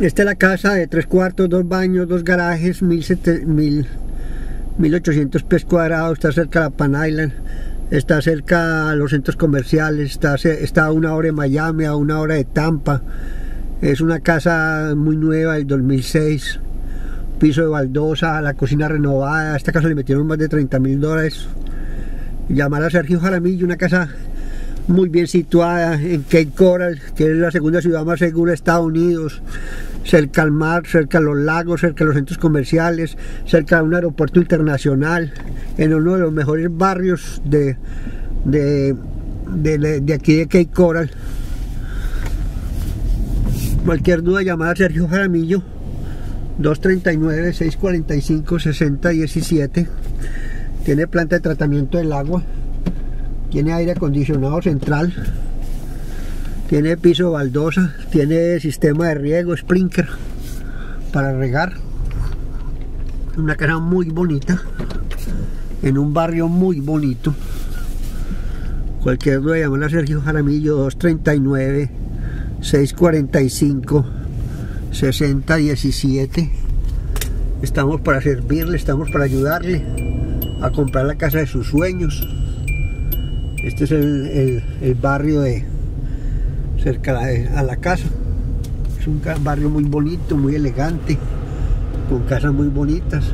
Esta es la casa de 3 cuartos, 2 baños, 2 garajes, 1.800 pies cuadrados, está cerca de la Pan Island, está cerca a los centros comerciales, está a 1 hora de Miami, a 1 hora de Tampa. Es una casa muy nueva del 2006, piso de baldosa, la cocina renovada. A esta casa le metieron más de $30.000. Llamar a Sergio Jaramillo, una casa muy bien situada en Cape Coral, que es la segunda ciudad más segura de Estados Unidos, cerca al mar, cerca a los lagos, cerca a los centros comerciales, cerca a un aeropuerto internacional, en uno de los mejores barrios de aquí de Cape Coral. Cualquier duda, llamada a Sergio Jaramillo, 239-645-6017. Tiene planta de tratamiento del agua, tiene aire acondicionado central, tiene piso baldosa, tiene sistema de riego, sprinkler para regar. Una casa muy bonita, en un barrio muy bonito. Cualquier duda, llámala a Sergio Jaramillo, 239-645-6017. Estamos para servirle, estamos para ayudarle a comprar la casa de sus sueños. Este es el barrio de cerca a la casa. Es un barrio muy bonito, muy elegante, con casas muy bonitas.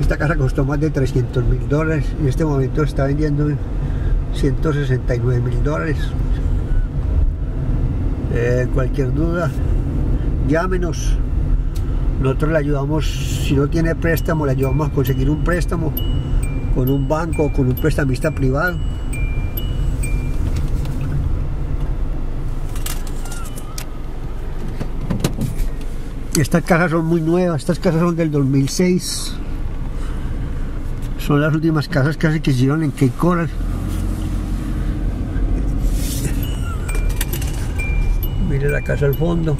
Esta casa costó más de $300.000. En este momento se está vendiendo $169.000. Cualquier duda, llámenos. Nosotros le ayudamos, si no tiene préstamo, le ayudamos a conseguir un préstamo con un banco o con un prestamista privado. Estas casas son muy nuevas, estas casas son del 2006. Son las últimas casas casi que se hicieron en Cape Coral. Mire la casa al fondo.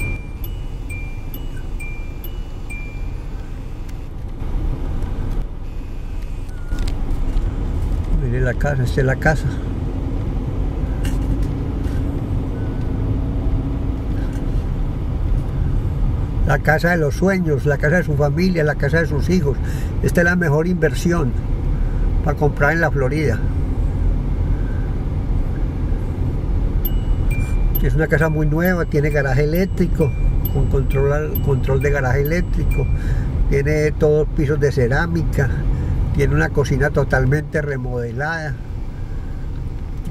Mire la casa, esta es la casa. La casa de los sueños, la casa de su familia, la casa de sus hijos. Esta es la mejor inversión para comprar en la Florida. Es una casa muy nueva, tiene garaje eléctrico, con control de garaje eléctrico. Tiene todos pisos de cerámica, tiene una cocina totalmente remodelada,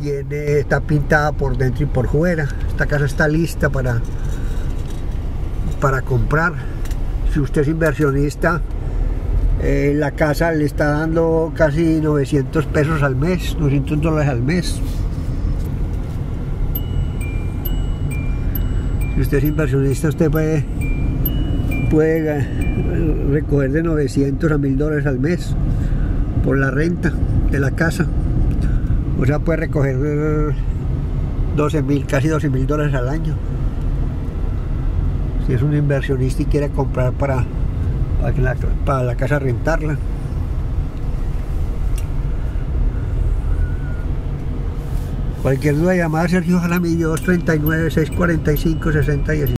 está pintada por dentro y por fuera. Esta casa está lista para comprar. Si usted es inversionista, la casa le está dando casi $900 al mes, $900 al mes. Si usted es inversionista, usted puede recoger de $900 a $1.000 al mes por la renta de la casa. O sea, puede recoger casi $12.000 al año. Si es un inversionista y quiere comprar para la casa rentarla. Cualquier duda, llamada a Sergio Jaramillo, 239-645-6017.